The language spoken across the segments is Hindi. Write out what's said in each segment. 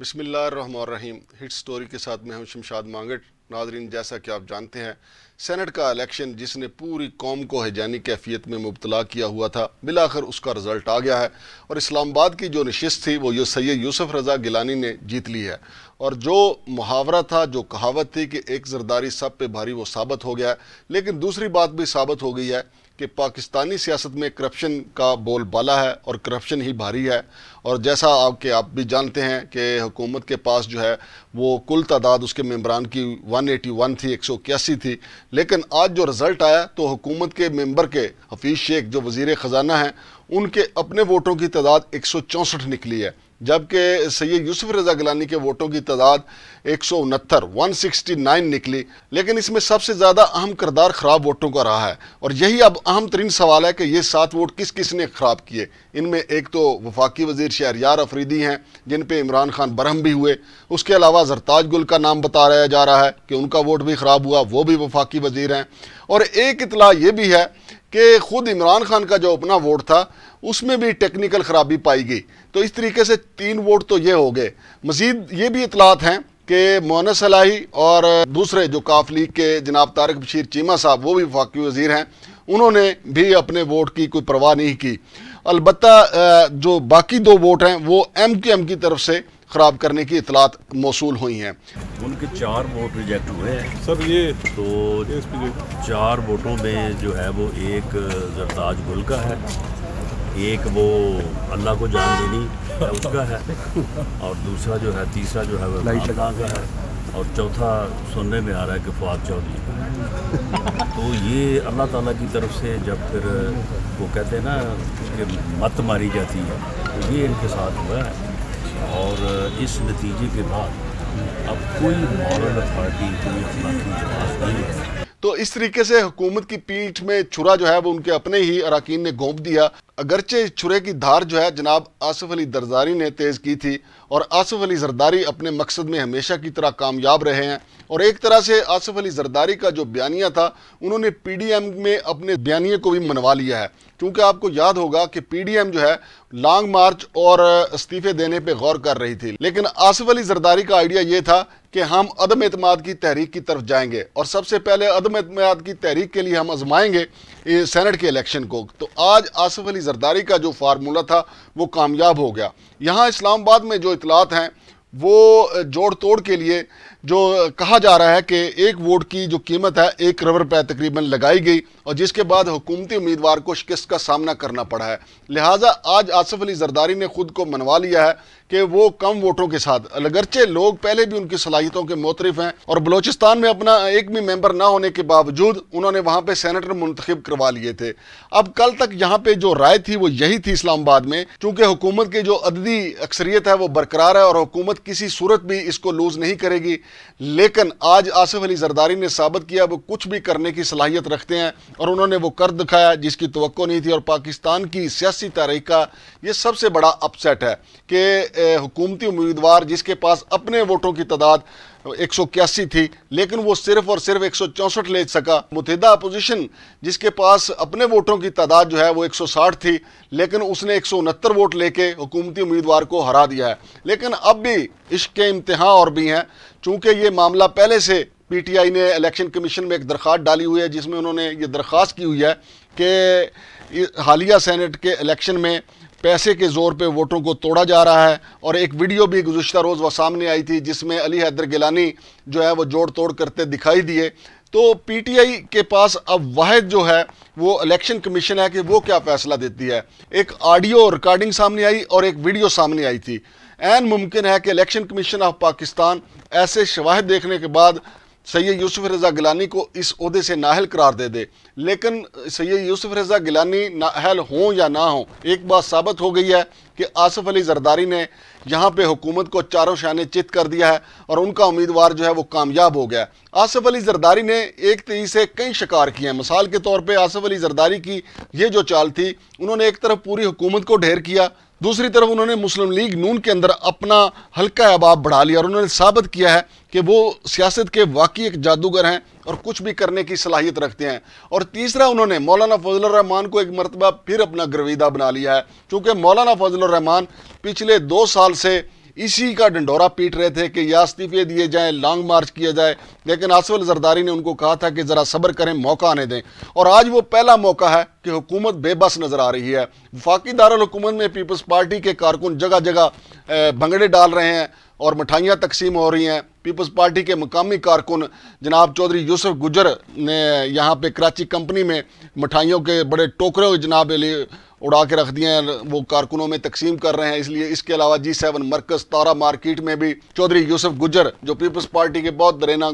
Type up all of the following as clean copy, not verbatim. बिस्मिल्लाहिर्रहमानिर्रहीम। हिट स्टोरी के साथ में हम शमशाद मांगट। नाजरीन, जैसा कि आप जानते हैं, सेनेट का इलेक्शन जिसने पूरी कौम को हैजानी कैफियत में मुबतला किया हुआ था, बिलाखिर उसका रिज़ल्ट आ गया है और इस्लामाबाद की जो नशिस्त थी वो सैयद यूसुफ रज़ा गिलानी ने जीत ली है। और जो मुहावरा था, जो कहावत थी कि एक जरदारी सब पे भारी, वो साबित हो गया है। लेकिन दूसरी बात भी साबित हो गई है कि पाकिस्तानी सियासत में करप्शन का बोलबाला है और करप्शन ही भारी है। और जैसा आपके आप भी जानते हैं कि हुकूमत के पास जो है वो कुल तादाद उसके मेम्बरान की 181 थी, 181 थी। लेकिन आज जो रिज़ल्ट आया तो हुकूमत के मेंबर के हफीज़ शेख जो वज़ीर ख़जाना हैं, उनके अपने वोटों की तादाद 164 निकली है, जबकि सैयद यूसुफ रज़ा गिलानी के वोटों की तादाद 169 169 निकली। लेकिन इसमें सबसे ज़्यादा अहम किरदार ख़राब वोटों का रहा है और यही अब अहम तरीन सवाल है कि ये 7 वोट किस किस ने ख़राब किए। इनमें एक तो वफाकी वज़ीर शहरयार अफरीदी हैं, जिन पर इमरान खान बरहम भी हुए। उसके अलावा जरताज गुल का नाम बताया जा रहा है कि उनका वोट भी ख़राब हुआ, वो भी वफाकी वज़ीर हैं। और एक इतला ये भी है कि ख़ुद इमरान खान का जो अपना वोट था उसमें भी टेक्निकल ख़राबी पाई गई। तो इस तरीके से 3 वोट तो ये हो गए। मज़ीद ये भी इतलात हैं कि मौनस एलाही और दूसरे जो काफ लीग के जनाब तारिक बशीर चीमा साहब, वो भी वफाकी वज़ीर हैं, उन्होंने भी अपने वोट की कोई परवाह नहीं की। अलबत्ता जो बाकी 2 वोट हैं वो MQM की तरफ से ख़राब करने की इतलात मौसूल हुई हैं। उनके 4 वोट रिजेक्ट हुए हैं सर। ये तो 4 वोटों में जो है वो एक जरताज गुल का है, एक वो अल्लाह को जान देनी उसका है, और दूसरा जो है, तीसरा जो है वो लगा का है, और चौथा सुनने में आ रहा है कि फवाद चौधरी का। तो ये अल्लाह ताला की तरफ से जब फिर वो कहते हैं ना कि मत मारी जाती है, तो ये इनके साथ हुआ है। और इस नतीजे के बाद अब कोई मॉरल अथॉरिटी, कोई अखलाकी जवाब नहीं है। तो इस तरीके से हुकूमत की पीठ में छुरा जो है वो उनके अपने ही अरकान ने घोंप दिया। अगरचे छुरे की धार जो है जनाब आसिफ अली जरदारी ने तेज़ की थी और आसिफ अली जरदारी अपने मकसद में हमेशा की तरह कामयाब रहे हैं। और एक तरह से आसिफ अली जरदारी का जो बयानिया था, उन्होंने PDM में अपने बयानिए को भी मनवा लिया है। क्योंकि आपको याद होगा कि PDM जो है लॉन्ग मार्च और इस्तीफ़े देने पर गौर कर रही थी, लेकिन आसिफ अली जरदारी का आइडिया ये था कि हम अदम एतमाद की तहरीक की तरफ जाएंगे और सबसे पहले अदम एतमाद की तहरीक के लिए हम आजमाएंगे सेनेट के इलेक्शन को। तो आज आसिफ अली जरदारी का जो फार्मूला था वो कामयाब हो गया। यहाँ इस्लामाबाद में जो इतलात हैं वो जोड़ तोड़ के लिए जो कहा जा रहा है कि एक वोट की जो कीमत है 1 करोड़ रुपये तकरीबन लगाई गई और जिसके बाद हुकूमती उम्मीदवार को शिकस्त का सामना करना पड़ा है। लिहाजा आज आसिफ अली जरदारी ने ख़ुद को मनवा लिया है कि वो कम वोटों के साथ, अगरचे लोग पहले भी उनकी सलाहियतों के मोतरफ़ हैं और बलोचिस्तान में अपना एक भी मेंबर ना होने के बावजूद उन्होंने वहाँ पर सेनेटर मुंतखब करवा लिए थे। अब कल तक यहाँ पर जो राय थी वो यही थी इस्लामाबाद में, चूँकि हुकूमत की जो अददी अक्सरियत है वो बरकरार है और हुकूमत किसी सूरत भी इसको लूज़ नहीं करेगी। लेकिन आज आसिफ अली जरदारी ने साबित किया वो कुछ भी करने की सलाहियत रखते हैं और उन्होंने वो कर दिखाया जिसकी तवक्को नहीं थी। और पाकिस्तान की सियासी तारीख का ये सबसे बड़ा अपसेट है कि हुकूमती उम्मीदवार जिसके पास अपने वोटों की तादाद 181 थी, लेकिन वो सिर्फ और सिर्फ 164 ले सका। मुतहदा अपोजिशन जिसके पास अपने वोटों की तादाद जो है वो 160 थी, लेकिन उसने 169 वोट लेके हुकूमती उम्मीदवार को हरा दिया है। लेकिन अब भी इश्क के इम्तिहान और भी हैं, चूँकि ये मामला पहले से PTI ने इलेक्शन कमीशन में एक दरख्वास्त डाली हुई है जिसमें उन्होंने ये दरख्वास्त की हुई है कि हालिया सेनेट के इलेक्शन में पैसे के ज़ोर पे वोटों को तोड़ा जा रहा है। और एक वीडियो भी गुज़श्ता रोज़ वह सामने आई थी जिसमें अली हैदर गिलानी जो है वो जोड़ तोड़ करते दिखाई दिए। तो PTI के पास अब वाहिद जो है वो इलेक्शन कमीशन है कि वो क्या फ़ैसला देती है। एक ऑडियो रिकॉर्डिंग सामने आई और एक वीडियो सामने आई थी। ऐन मुमकिन है कि इलेक्शन कमीशन ऑफ पाकिस्तान ऐसे शवाहिद देखने के बाद सैयद यूसुफ रज़ा गिलानी को इस ओहदे से नाअहल करार दे दे। लेकिन सैयद यूसुफ रज़ा गिलानी नाअहल हों या ना हों, एक बात साबित हो गई है कि आसिफ अली जरदारी ने यहाँ पे हुकूमत को चारों शाने चित कर दिया है और उनका उम्मीदवार जो है वो कामयाब हो गया। आसिफ अली जरदारी ने एक तेजी से कई शिकार किए हैं। मिसाल के तौर पे आसिफ अली जरदारी की ये जो चाल थी, उन्होंने एक तरफ पूरी हुकूमत को ढेर किया, दूसरी तरफ उन्होंने मुस्लिम लीग नून के अंदर अपना हल्का अहबाब बढ़ा लिया और उन्होंने साबित किया है कि वो सियासत के वाकई एक जादूगर हैं और कुछ भी करने की सलाहियत रखते हैं। और तीसरा, उन्होंने मौलाना फजलुर रहमान को एक मरतबा फिर अपना गर्विदा बना लिया है, क्योंकि मौलाना फजलुर रहमान पिछले 2 साल से इसी का डंडोरा पीट रहे थे कि या इस्तीफे दिए जाएं, लॉन्ग मार्च किया जाए, लेकिन आसिफ अली ज़रदारी ने उनको कहा था कि ज़रा सब्र करें, मौका आने दें। और आज वो पहला मौका है कि हुकूमत बेबस नज़र आ रही है। वफाकी दारुल हुकूमत में पीपल्स पार्टी के कारकुन जगह जगह भंगड़े डाल रहे हैं और मिठाइयाँ तकसीम हो रही हैं। पीपल्स पार्टी के मकामी कारकुन जनाब चौधरी यूसुफ गुजर ने यहाँ पे कराची कंपनी में मिठाइयों के बड़े टोकरे जनाब उड़ा के रख दिए हैं, वो कारकुनों में तकसीम कर रहे हैं। इसलिए इसके अलावा G7 मरकज़ तारा मार्केट में भी चौधरी यूसुफ गुजर जो पीपल्स पार्टी के बहुत दरेना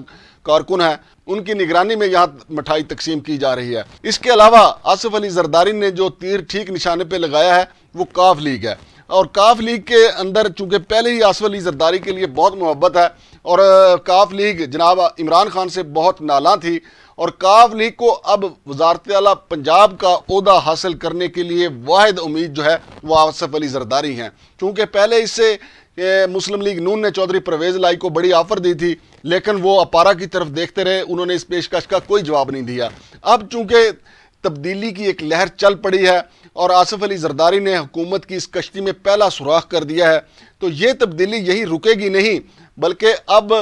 कारकुन हैं, उनकी निगरानी में यहाँ मिठाई तकसीम की जा रही है। इसके अलावा आसिफ अली जरदारी ने जो तीर ठीक निशाने पर लगाया है वो काफ लीग है, और काफ लीग के अंदर चूँकि पहले ही आसिफ अली जरदारी के लिए बहुत मोहब्बत है और काफ लीग जनाब इमरान खान से बहुत नाला थी, और काफ लीग को अब वजारत आला पंजाब का ओहदा हासिल करने के लिए वाहिद उम्मीद जो है वो आसिफ अली जरदारी हैं। चूँकि पहले इससे मुस्लिम लीग नून ने चौधरी परवेज़ इलाही को बड़ी ऑफ़र दी थी, लेकिन वो अपारा की तरफ देखते रहे, उन्होंने इस पेशकश का कोई जवाब नहीं दिया। अब चूँकि तब्दीली की एक लहर चल पड़ी है और आसिफ अली जरदारी ने हुकूमत की इस कश्ती में पहला सुराख कर दिया है, तो ये तब्दीली यहीं रुकेगी नहीं, बल्कि अब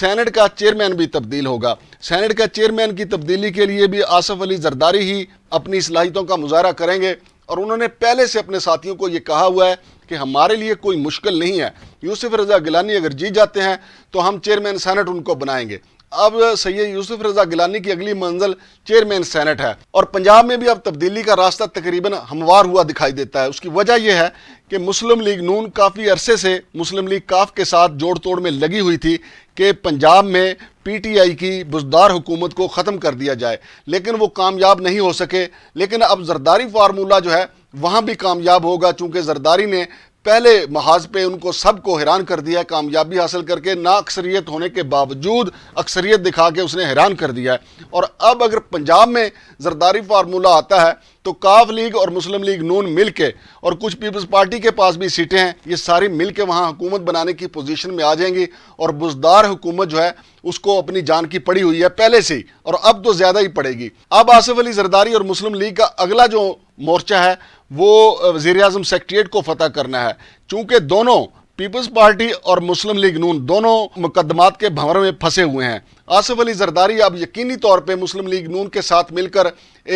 सेनेट का चेयरमैन भी तब्दील होगा। सेनेट का चेयरमैन की तब्दीली के लिए भी आसिफ अली जरदारी ही अपनी सलाहियतों का मुजाहरा करेंगे, और उन्होंने पहले से अपने साथियों को ये कहा हुआ है कि हमारे लिए कोई मुश्किल नहीं है, यूसुफ रज़ा गिलानी अगर जीत जाते हैं तो हम चेयरमैन सेनेट उनको बनाएंगे। अब सैयद यूसुफ रज़ा गिलानी की अगली मंजिल चेयरमैन सेनेट है, और पंजाब में भी अब तब्दीली का रास्ता तकरीबन हमवार हुआ दिखाई देता है। उसकी वजह यह है कि मुस्लिम लीग नून काफ़ी अरसे से मुस्लिम लीग काफ के साथ जोड़ तोड़ में लगी हुई थी कि पंजाब में PTI की बुज़दार हुकूमत को ख़त्म कर दिया जाए, लेकिन वो कामयाब नहीं हो सके। लेकिन अब जरदारी फार्मूला जो है वहाँ भी कामयाब होगा, चूँकि जरदारी ने पहले महाज पे उनको सबको हैरान कर दिया है, कामयाबी हासिल करके ना अक्सरियत होने के बावजूद अक्सरियत दिखा के उसने हैरान कर दिया है। और अब अगर पंजाब में जरदारी फार्मूला आता है तो काफ लीग और मुस्लिम लीग नून मिल के, और कुछ पीपल्स पार्टी के पास भी सीटें हैं, ये सारी मिल के वहाँ हुकूमत बनाने की पोजीशन में आ जाएंगी, और बुज़दार हुकूमत जो है उसको अपनी जान की पड़ी हुई है पहले से ही, और अब तो ज़्यादा ही पड़ेगी। अब आसिफ अली जरदारी और मुस्लिम लीग का अगला जो मोर्चा है वो वज़ीर-ए-आज़म सेक्रेटेरिएट को फतह करना है। चूँकि दोनों पीपल्स पार्टी और मुस्लिम लीग नून दोनों मुकदमात के भंवर में फंसे हुए हैं। आसिफ अली जरदारी अब यकीनी तौर पे मुस्लिम लीग नून के साथ मिलकर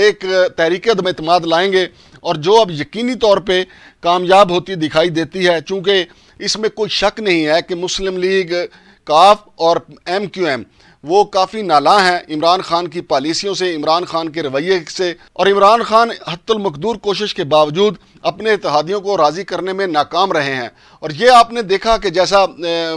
एक तहरीक-ए-अदम-ए-एतमाद लाएंगे, और जो अब यकीनी तौर पे कामयाब होती दिखाई देती है, चूँकि इसमें कोई शक नहीं है कि मुस्लिम लीग काफ और MQM वो काफ़ी नाला हैं इमरान खान की पॉलिसियों से, इमरान खान के रवैये से, और इमरान खान हत्तुल मक़दूर कोशिश के बावजूद अपने इत्तेहादियों को राज़ी करने में नाकाम रहे हैं। और ये आपने देखा कि जैसा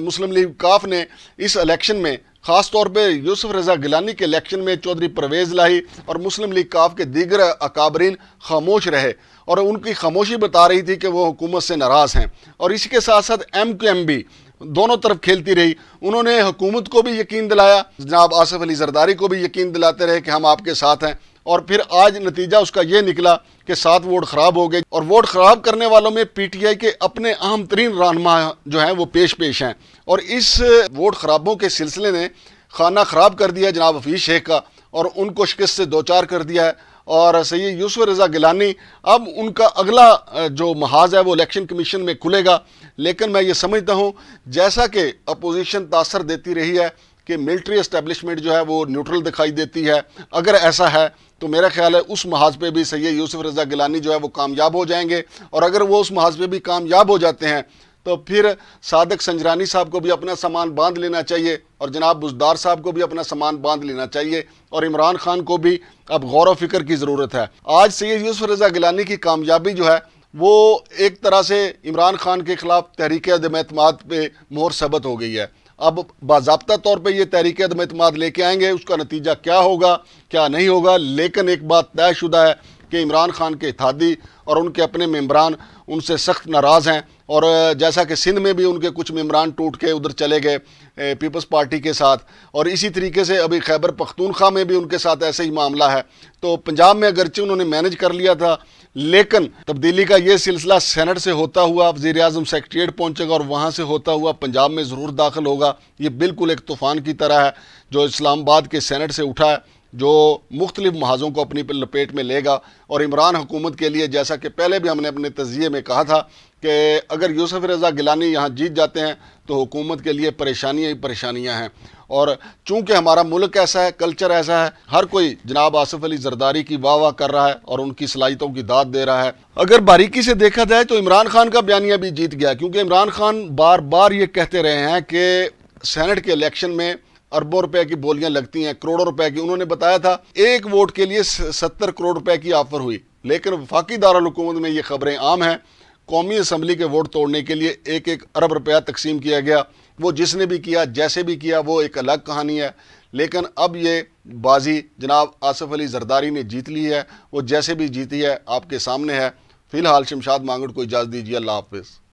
मुस्लिम लीग काफ ने इस इलेक्शन में ख़ास तौर पे यूसुफ रज़ा गिलानी के इलेक्शन में चौधरी परवेज़ इलाही और मुस्लिम लीग काफ के दीगर अकाबरीन खामोश रहे, और उनकी खामोशी बता रही थी कि वो हुकूमत से नाराज़ हैं। और इसके साथ साथ MQM भी दोनों तरफ खेलती रही, उन्होंने हुकूमत को भी यकीन दिलाया, जनाब आसिफ अली जरदारी को भी यकीन दिलाते रहे कि हम आपके साथ हैं, और फिर आज नतीजा उसका ये निकला कि 7 वोट ख़राब हो गए, और वोट ख़राब करने वालों में PTI के अपने अहम तरीन रहनुमा जो हैं वो पेश हैं। और इस वोट ख़राबों के सिलसिले ने खाना ख़राब कर दिया जनाब हफीज़ शेख का, और उनको शिकस्त से दो चार कर दिया है। और सैयद यूसुफ रज़ा गिलानी, अब उनका अगला जो महाज है वो इलेक्शन कमीशन में खुलेगा। लेकिन मैं ये समझता हूँ जैसा कि अपोजिशन तासर देती रही है कि मिलिट्री इस्टेब्लिशमेंट जो है वो न्यूट्रल दिखाई देती है, अगर ऐसा है तो मेरा ख्याल है उस महाज पे भी सैयद यूसुफ रज़ा गिलानी जो है वो कामयाब हो जाएंगे। और अगर वो उस महाज पे भी कामयाब हो जाते हैं तो फिर सादिक संजरानी साहब को भी अपना सामान बांध लेना चाहिए, और जनाब बुज़दार साहब को भी अपना सामान बांध लेना चाहिए, और इमरान खान को भी अब गौर व फिक्र की ज़रूरत है। आज सैयद यूसुफ रज़ा गिलानी की कामयाबी जो है वो एक तरह से इमरान खान के ख़िलाफ़ तहरीक-ए-अदम-ए-एतमाद पे मोहर सबत हो गई है। अब बाज़ाब्ता तौर पे ये तहरीक-ए-अदम-ए-एतमाद लेके आएंगे, उसका नतीजा क्या होगा क्या नहीं होगा, लेकिन एक बात तयशुदा है कि इमरान खान के इत्तेहादी और उनके अपने मेम्बरान उनसे सख्त नाराज़ हैं। और जैसा कि सिंध में भी उनके कुछ मेम्बरान टूट के उधर चले गए पीपल्स पार्टी के साथ, और इसी तरीके से अभी खैबर पख्तूनख्वा में भी उनके साथ ऐसे ही मामला है। तो पंजाब में अगरचे उन्होंने मैनेज कर लिया था, लेकिन तब्दीली का ये सिलसिला सेनेट से होता हुआ वज़ीर-ए-आज़म सेक्रेटेरिएट पहुँचेगा, और वहाँ से होता हुआ पंजाब में ज़रूर दाखिल होगा। ये बिल्कुल एक तूफ़ान की तरह है जो इस्लामाबाद के सेनेट से उठा है, जो मुख्तलिफ महाजों को अपनी लपेट में लेगा। और इमरान हुकूमत के लिए जैसा कि पहले भी हमने अपने तजिए में कहा था कि अगर यूसुफ रज़ा गिलानी यहाँ जीत जाते हैं तो हुकूमत के लिए परेशानियाँ ही परेशानियाँ हैं। और चूँकि हमारा मुल्क ऐसा है, कल्चर ऐसा है, हर कोई जनाब आसिफ अली जरदारी की वाह वाह कर रहा है और उनकी सलाहियतों की दाद दे रहा है। अगर बारीकी से देखा जाए तो इमरान खान का बयानिया भी जीत गया, क्योंकि इमरान खान बार बार ये कहते रहे हैं कि सेनेट के इलेक्शन में अरबों रुपए की बोलियां लगती हैं, करोड़ों रुपए की। उन्होंने बताया था एक वोट के लिए 70 करोड़ रुपए की ऑफर हुई, लेकिन वफाकी दारुलहुकूमत में ये खबरें आम हैं। कौमी असम्बली के वोट तोड़ने के लिए 1-1 अरब रुपया तकसीम किया गया। वो जिसने भी किया, जैसे भी किया, वो एक अलग कहानी है। लेकिन अब ये बाजी जनाब आसिफ अली जरदारी ने जीत ली है, वो जैसे भी जीती है आपके सामने है। फ़िलहाल शमशाद मांगट को इजाज़त दीजिए, अल्लाह हाफिज़।